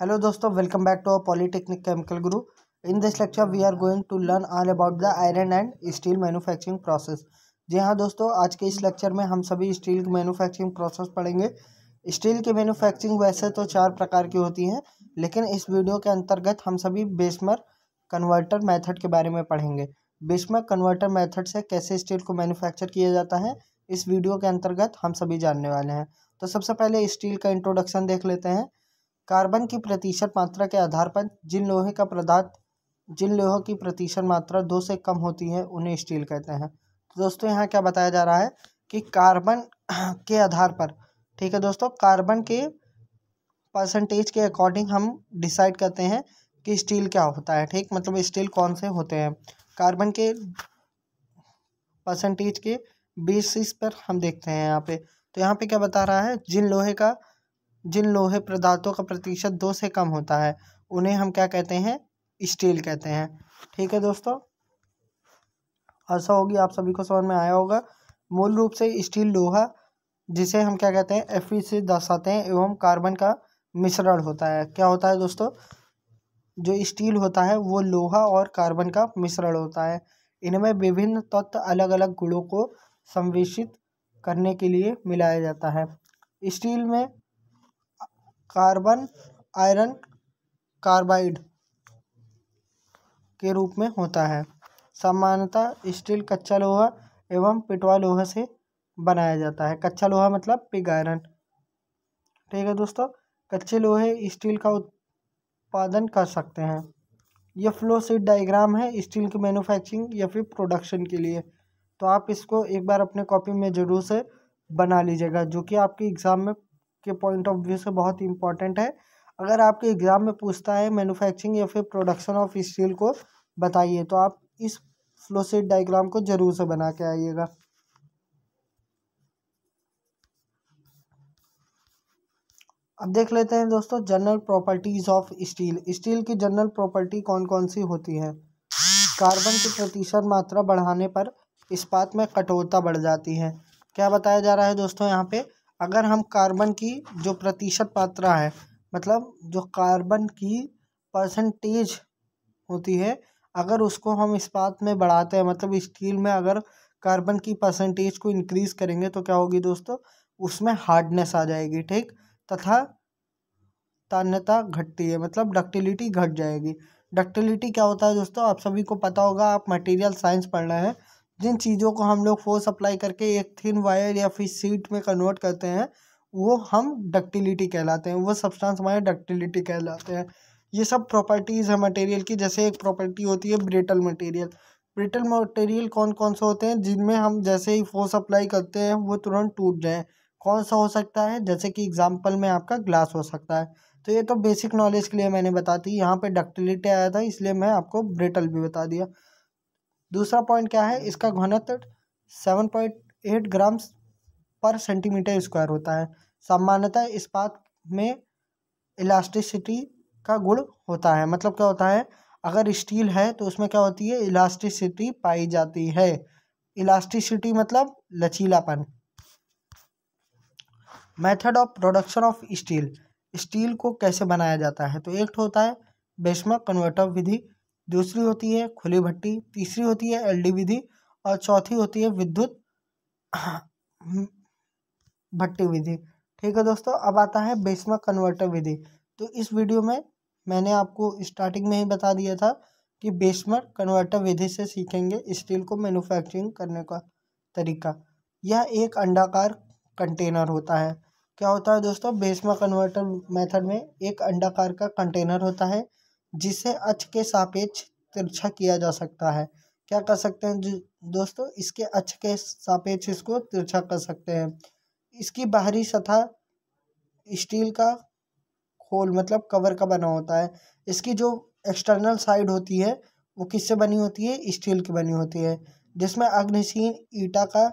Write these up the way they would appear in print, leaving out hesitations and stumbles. Hello दोस्तों, welcome back to our Polytechnic chemical guru. In this lecture we are going to learn all about the iron and steel manufacturing process. जी हाँ दोस्तों, आज के इस lecture में हम सभी स्टील की मैन्युफैक्चरिंग प्रोसेस पढ़ेंगे। स्टील की मैन्युफैक्चरिंग वैसे तो 4 प्रकार की होती है, लेकिन इस वीडियो के अंतर्गत हम सभी बेस्मर कन्वर्टर मेथड के बारे में पढ़ेंगे। बेस्मर कन्वर्टर मेथड से कैसे स्टील को मैन्युफैक्चर किया जाता है, इस वीडियो के अंतर्गत हम सभी जानने वाले हैं। तो सबसे पहले स्टील का इंट्रोडक्शन देख लेते हैं। कार्बन की प्रतिशत मात्रा के आधार पर जिन लोहे की प्रतिशत मात्रा 2 से कम होती है उन्हें स्टील कहते हैं। तो दोस्तों यहाँ क्या बताया जा रहा है कि कार्बन के आधार पर, ठीक है दोस्तों, कार्बन के परसेंटेज के अकॉर्डिंग हम डिसाइड करते हैं कि स्टील क्या होता है, ठीक, मतलब स्टील कौन से होते हैं। कार्बन के परसेंटेज के बेसिस पर हम देखते हैं यहाँ पे। तो यहाँ पे क्या बता रहा है, जिन लोहे पदार्थों का प्रतिशत 2 से कम होता है उन्हें हम क्या कहते हैं, स्टील कहते हैं। ठीक है दोस्तों, आशा होगी आप सभी को समझ में आया होगा। मूल रूप से स्टील लोहा, जिसे हम क्या कहते हैं, Fe से दर्शाते हैं, एवं कार्बन का मिश्रण होता है। क्या होता है दोस्तों, जो स्टील होता है वो लोहा और कार्बन का मिश्रण होता है। इनमें विभिन्न तत्व अलग अलग गुणों को संवेशित करने के लिए मिलाया जाता है। स्टील में कार्बन आयरन कार्बाइड के रूप में होता है। सामान्यतः स्टील कच्चा लोहा एवं पिटवा लोहा से बनाया जाता है। कच्चा लोहा मतलब पिग आयरन। ठीक है दोस्तों, कच्चे लोहे स्टील का उत्पादन कर सकते हैं। यह फ्लो शीट डायग्राम है स्टील की मैन्युफैक्चरिंग या फिर प्रोडक्शन के लिए। तो आप इसको एक बार अपने कॉपी में ज़रूर से बना लीजिएगा, जो कि आपके एग्ज़ाम में के पॉइंट ऑफ व्यू से बहुत इंपॉर्टेंट है। अगर आपके एग्ज़ाम में पूछता है मैन्युफैक्चरिंग या फिर प्रोडक्शन ऑफ स्टील को बताइए, तो आप इस फ्लो शीट डायग्राम को जरूर से बना के आइएगा। अब देख लेते हैं दोस्तों general properties of steel. Steel की जनरल प्रॉपर्टी कौन कौन सी होती है। कार्बन की प्रतिशत मात्रा बढ़ाने पर इस्पात में कठोरता बढ़ जाती है। क्या बताया जा रहा है दोस्तों यहाँ पे, अगर हम कार्बन की जो प्रतिशत मात्रा है, मतलब जो कार्बन की परसेंटेज होती है, अगर उसको हम इस्पात में बढ़ाते हैं, मतलब स्टील में अगर कार्बन की परसेंटेज को इंक्रीज़ करेंगे तो क्या होगी दोस्तों, उसमें हार्डनेस आ जाएगी, ठीक, तथा तान्यता घटती है, मतलब डक्टिलिटी घट जाएगी। डक्टिलिटी क्या होता है दोस्तों, आप सभी को पता होगा, आप मटेरियल साइंस पढ़ रहे हैं। जिन चीज़ों को हम लोग फोर्स अप्लाई करके एक थिन वायर या फिर सीट में कन्वर्ट करते हैं वो हम डक्टिलिटी कहलाते हैं, वो सब्सटेंस हमारे डक्टिलिटी कहलाते हैं। ये सब प्रॉपर्टीज़ है मटेरियल की। जैसे एक प्रॉपर्टी होती है ब्रिटल मटेरियल। ब्रिटल मटेरियल कौन कौन से होते हैं जिनमें हम जैसे ही फोर्स अप्लाई करते हैं वो तुरंत टूट जाएँ। कौन सा हो सकता है, जैसे कि एग्जाम्पल में आपका ग्लास हो सकता है। तो ये तो बेसिक नॉलेज के लिए मैंने बता दी, यहाँ पर डक्टिलिटी आया था इसलिए मैं आपको ब्रिटल भी बता दिया। दूसरा पॉइंट क्या है, इसका घनत्व 7.8 ग्राम पर सेंटीमीटर स्क्वायर होता है। सामान्यतः इस्पात में इलास्टिसिटी का गुण होता है, मतलब क्या होता है, अगर स्टील है तो उसमें क्या होती है, इलास्टिसिटी पाई जाती है। इलास्टिसिटी मतलब लचीलापन। Method of production of steel. Steel को कैसे बनाया जाता है, तो एक होता है बेस्मर कन्वर्टर विधि, दूसरी होती है खुली भट्टी, तीसरी होती है LD विधि, और चौथी होती है विद्युत भट्टी विधि। ठीक है दोस्तों, अब आता है बेस्मर कन्वर्टर विधि। तो इस वीडियो में मैंने आपको स्टार्टिंग में ही बता दिया था कि बेस्मर कन्वर्टर विधि से सीखेंगे स्टील को मैन्युफैक्चरिंग करने का तरीका। यह एक अंडाकार कंटेनर होता है। क्या होता है दोस्तों, बेस्मर कन्वर्टर मेथड में एक अंडाकार का कंटेनर होता है जिसे अक्ष के सापेक्ष तिरछा किया जा सकता है। क्या कर सकते हैं दोस्तों, इसके अक्ष के सापेक्ष इसको तिरछा कर सकते हैं। इसकी बाहरी सतह स्टील का खोल मतलब कवर का बना होता है। इसकी जो एक्सटर्नल साइड होती है वो किससे बनी होती है, स्टील की बनी होती है, जिसमें अग्निशील ईटा का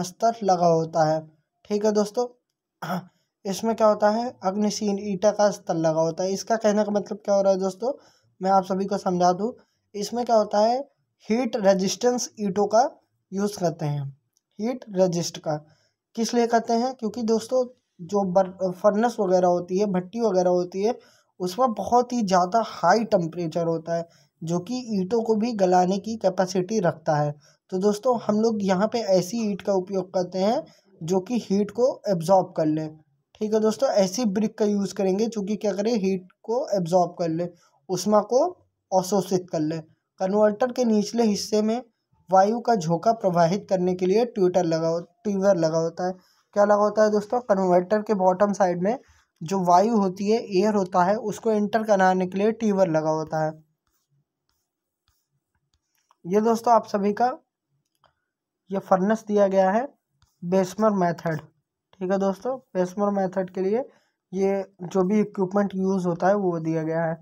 अस्तर लगा होता है। ठीक है दोस्तों, इसमें क्या होता है, अग्निशील ईटा का अस्तर लगा होता है। इसका कहने का मतलब क्या हो रहा है दोस्तों, मैं आप सभी को समझा दूं, इसमें क्या होता है, हीट रेजिस्टेंस ईटों का यूज़ करते हैं। हीट रेजिस्ट का किस लिए करते हैं, क्योंकि दोस्तों जो फर्नेस वगैरह होती है, भट्टी वगैरह होती है, उसमें बहुत ही ज़्यादा हाई टेम्परेचर होता है जो कि ईंटों को भी गलाने की कैपेसिटी रखता है। तो दोस्तों हम लोग यहाँ पे ऐसी ईंट का उपयोग करते हैं जो कि हीट को एब्जॉर्ब कर ले। ठीक है दोस्तों, ऐसी ब्रिक का यूज़ करेंगे जो कि क्या करे, हीट को एब्जॉर्ब कर ले, उष्मा को अवशोषित कर ले। कन्वर्टर के निचले हिस्से में वायु का झोंका प्रवाहित करने के लिए ट्यूबर लगा होता है। क्या लगा होता है दोस्तों, कन्वर्टर के बॉटम साइड में जो वायु होती है, एयर होता है, उसको एंटर कराने के लिए ट्यूबर लगा होता है। ये दोस्तों आप सभी का ये फर्नेस दिया गया है बेस्मर मेथड। ठीक है दोस्तों, बेस्मर मेथड के लिए ये जो भी इक्विपमेंट यूज़ होता है वो दिया गया है।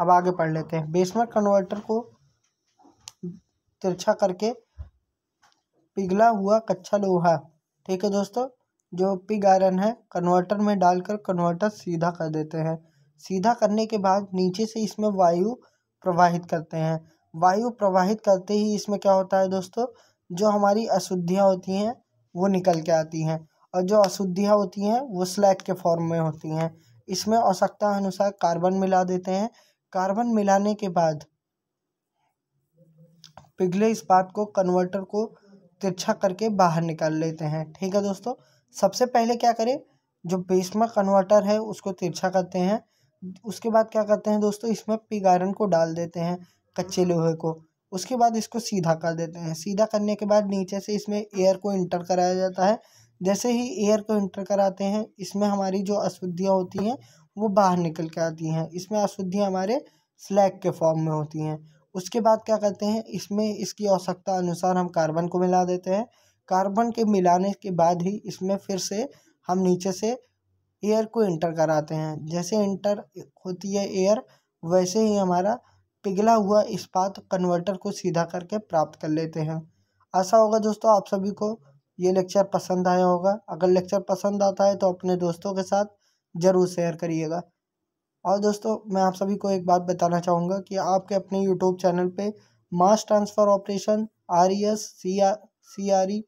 अब आगे पढ़ लेते हैं। बेस्मर कन्वर्टर को तिरछा करके पिघला हुआ कच्चा लोहा, ठीक है दोस्तों, जो पिग आयरन है, कन्वर्टर में डालकर कन्वर्टर सीधा कर देते हैं। सीधा करने के बाद नीचे से इसमें वायु प्रवाहित करते हैं। वायु प्रवाहित करते ही इसमें क्या होता है दोस्तों, जो हमारी अशुद्धियाँ होती हैं वो निकल के आती हैं, और जो अशुद्धियाँ होती हैं वो स्लैग के फॉर्म में होती हैं। इसमें आवश्यकता अनुसार कार्बन मिला देते हैं। कार्बन मिलाने के बाद पिघले इस्पात को कन्वर्टर को तिरछा करके बाहर निकाल लेते हैं। ठीक है दोस्तों, सबसे पहले क्या करें, जो बेस्मर कन्वर्टर है उसको तिरछा करते हैं। उसके बाद क्या करते हैं दोस्तों, इसमें पिग आयरन को डाल देते हैं, कच्चे लोहे को। उसके बाद इसको सीधा कर देते हैं। सीधा करने के बाद नीचे से इसमें एयर को इंटर कराया जाता है। जैसे ही एयर को इंटर कराते हैं, इसमें हमारी जो अशुद्धियाँ होती हैं वो बाहर निकल के आती हैं। इसमें अशुद्धियाँ हमारे स्लैग के फॉर्म में होती हैं। उसके बाद क्या करते हैं, इसमें इसकी आवश्यकता अनुसार हम कार्बन को मिला देते हैं। कार्बन के मिलाने के बाद ही इसमें फिर से हम नीचे से एयर को इंटर कराते हैं। जैसे इंटर होती है एयर, वैसे ही हमारा पिघला हुआ इस्पात कन्वर्टर को सीधा करके प्राप्त कर लेते हैं। आशा होगा दोस्तों आप सभी को ये लेक्चर पसंद आया होगा। अगर लेक्चर पसंद आता है तो अपने दोस्तों के साथ ज़रूर शेयर करिएगा। और दोस्तों मैं आप सभी को एक बात बताना चाहूँगा कि आपके अपने यूट्यूब चैनल पे mass transfer operation, RES, CRE,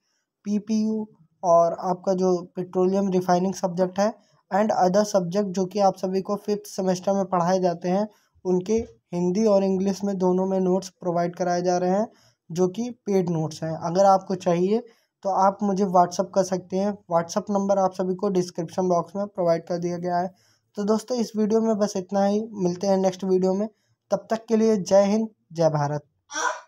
PPU और आपका जो पेट्रोलियम रिफाइनिंग सब्जेक्ट है एंड अदर सब्जेक्ट जो कि आप सभी को 5th सेमेस्टर में पढ़ाए जाते हैं, उनके हिंदी और इंग्लिश में दोनों में नोट्स प्रोवाइड कराए जा रहे हैं जो कि पेड नोट्स हैं। अगर आपको चाहिए तो आप मुझे व्हाट्सअप कर सकते हैं। व्हाट्सअप नंबर आप सभी को डिस्क्रिप्शन बॉक्स में प्रोवाइड कर दिया गया है। तो दोस्तों इस वीडियो में बस इतना ही, मिलते हैं नेक्स्ट वीडियो में। तब तक के लिए जय हिंद, जय भारत।